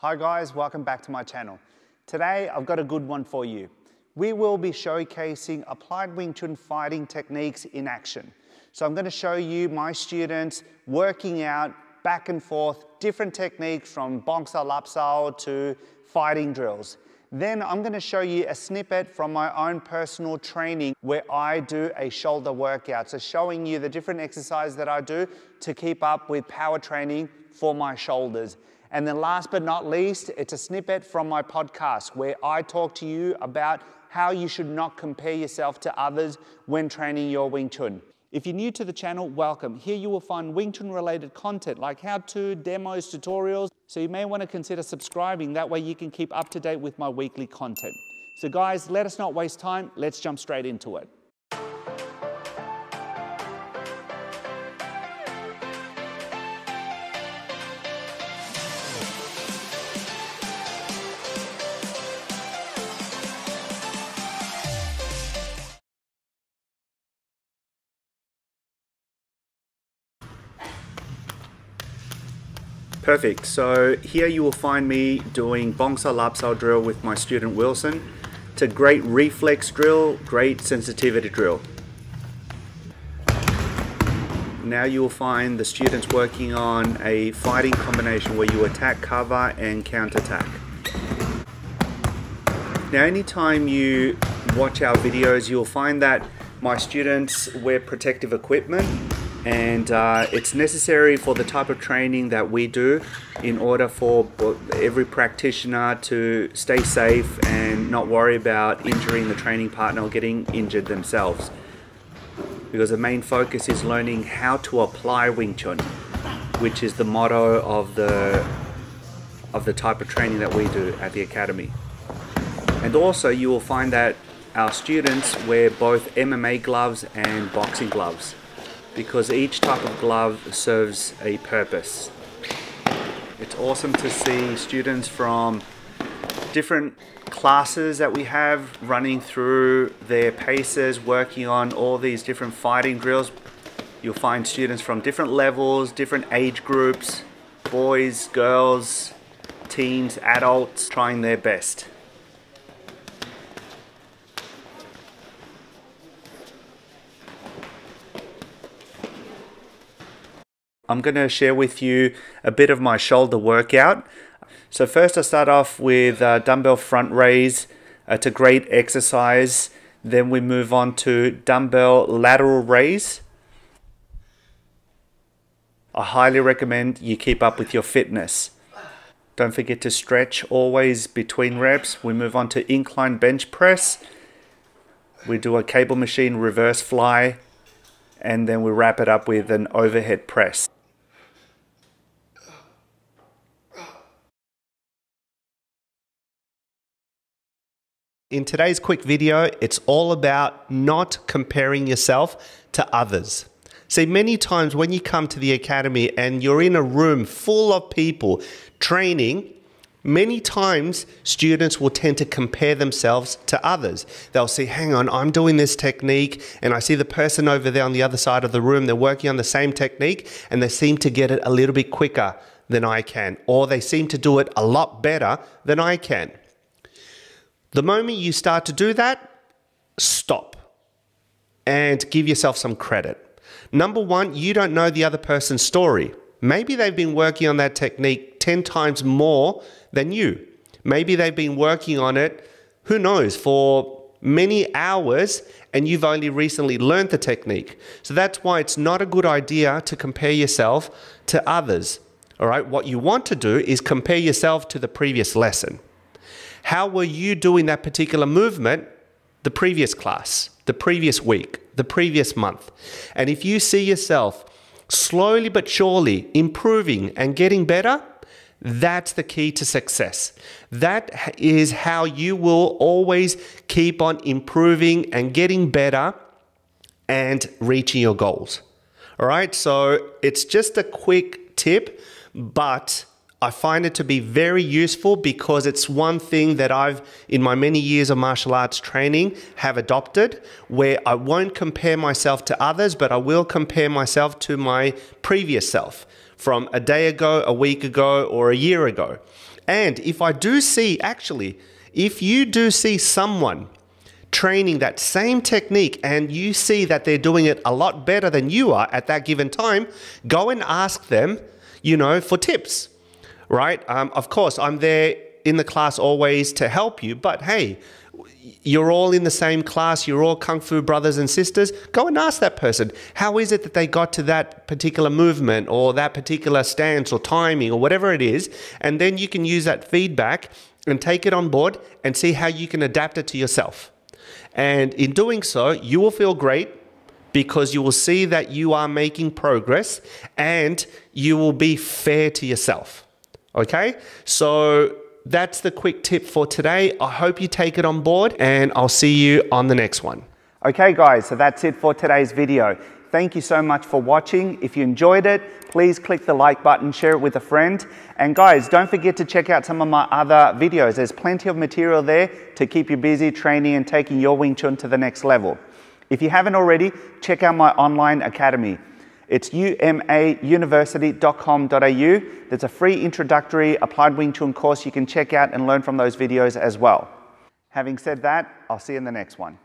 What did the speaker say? Hi guys, welcome back to my channel. Today I've got a good one for you. We will be showcasing applied Wing Chun fighting techniques in action. So I'm going to show you my students working out back and forth different techniques from Bongsa Lap Sao to fighting drills. Then I'm going to show you a snippet from my own personal training where I do a shoulder workout. So showing you the different exercises that I do to keep up with power training for my shoulders. And then last but not least, it's a snippet from my podcast where I talk to you about how you should not compare yourself to others when training your Wing Chun. If you're new to the channel, welcome. Here you will find Wing Chun related content like how-to, demos, tutorials. So you may want to consider subscribing. That way you can keep up to date with my weekly content. So guys, let us not waste time. Let's jump straight into it. Perfect, so here you will find me doing Bongsa Lapsal drill with my student Wilson. It's a great reflex drill, great sensitivity drill. Now you will find the students working on a fighting combination where you attack, cover and counter-attack. Now anytime you watch our videos you'll find that my students wear protective equipment. And it's necessary for the type of training that we do in order for every practitioner to stay safe and not worry about injuring the training partner or getting injured themselves. Because the main focus is learning how to apply Wing Chun, which is the motto of the type of training that we do at the academy. And also you will find that our students wear both MMA gloves and boxing gloves, because each type of glove serves a purpose. It's awesome to see students from different classes that we have running through their paces, working on all these different fighting drills. You'll find students from different levels, different age groups, boys, girls, teens, adults, trying their best. I'm going to share with you a bit of my shoulder workout. So first I start off with dumbbell front raise. It's a great exercise. Then we move on to dumbbell lateral raise. I highly recommend you keep up with your fitness. Don't forget to stretch always between reps. We move on to incline bench press. We do a cable machine reverse fly. And then we wrap it up with an overhead press. In today's quick video, it's all about not comparing yourself to others. See, many times when you come to the academy and you're in a room full of people training, many times students will tend to compare themselves to others. They'll say, hang on, I'm doing this technique and I see the person over there on the other side of the room, they're working on the same technique and they seem to get it a little bit quicker than I can, or they seem to do it a lot better than I can. The moment you start to do that, stop and give yourself some credit. Number one, you don't know the other person's story. Maybe they've been working on that technique 10 times more than you. Maybe they've been working on it, who knows, for many hours and you've only recently learned the technique. So that's why it's not a good idea to compare yourself to others. All right, what you want to do is compare yourself to the previous lesson. How were you doing that particular movement the previous class, the previous week, the previous month? And if you see yourself slowly but surely improving and getting better, that's the key to success. That is how you will always keep on improving and getting better and reaching your goals. All right, so it's just a quick tip, but I find it to be very useful because it's one thing that I've, in my many years of martial arts training, have adopted, where I won't compare myself to others, but I will compare myself to my previous self from a day ago, a week ago, or a year ago. And if I do see, actually, if you do see someone training that same technique and you see that they're doing it a lot better than you are at that given time, go and ask them, you know, for tips. Right? Of course, I'm there in the class always to help you, but hey, you're all in the same class, you're all Kung Fu brothers and sisters. Go and ask that person, how is it that they got to that particular movement or that particular stance or timing or whatever it is? And then you can use that feedback and take it on board and see how you can adapt it to yourself. And in doing so, you will feel great, because you will see that you are making progress and you will be fair to yourself. Okay, so that's the quick tip for today. I hope you take it on board, and I'll see you on the next one. Okay guys, so that's it for today's video. Thank you so much for watching. If you enjoyed it, please click the like button, share it with a friend. And guys, don't forget to check out some of my other videos. There's plenty of material there to keep you busy training and taking your Wing Chun to the next level. If you haven't already, check out my online academy. It's umauniversity.com.au. There's a free introductory applied Wing Chun course you can check out and learn from those videos as well. Having said that, I'll see you in the next one.